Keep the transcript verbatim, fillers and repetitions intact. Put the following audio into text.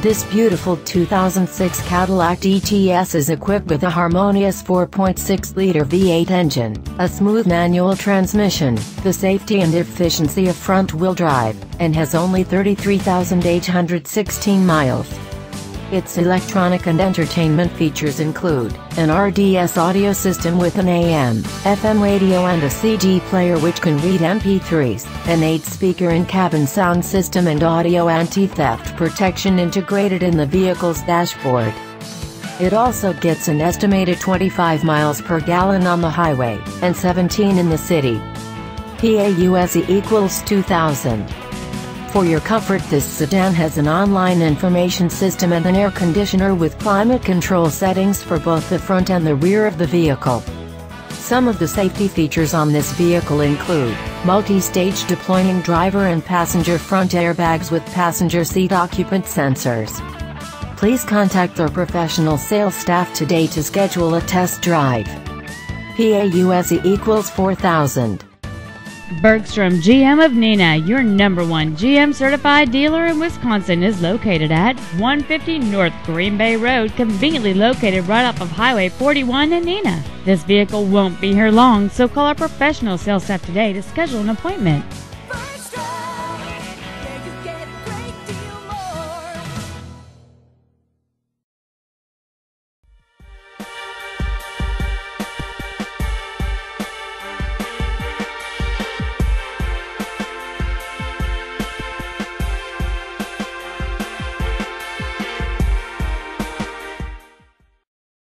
This beautiful two thousand six Cadillac D T S is equipped with a harmonious four point six liter V eight engine, a smooth manual transmission, the safety and efficiency of front-wheel drive, and has only thirty-three thousand eight hundred sixteen miles. Its electronic and entertainment features include an R D S audio system with an A M F M radio and a C D player which can read M P threes, an eight-speaker in-cabin sound system and audio anti-theft protection integrated in the vehicle's dashboard. It also gets an estimated twenty-five miles per gallon on the highway, and seventeen in the city. P A U S equals two thousand. For your comfort, this sedan has an online information system and an air conditioner with climate control settings for both the front and the rear of the vehicle. Some of the safety features on this vehicle include multi-stage deploying driver and passenger front airbags with passenger seat occupant sensors. Please contact our professional sales staff today to schedule a test drive. P A U S equals four thousand. Bergstrom G M of Neenah, your number one G M certified dealer in Wisconsin, is located at one fifty North Green Bay Road, conveniently located right off of Highway forty-one in Neenah. This vehicle won't be here long, so call our professional sales staff today to schedule an appointment.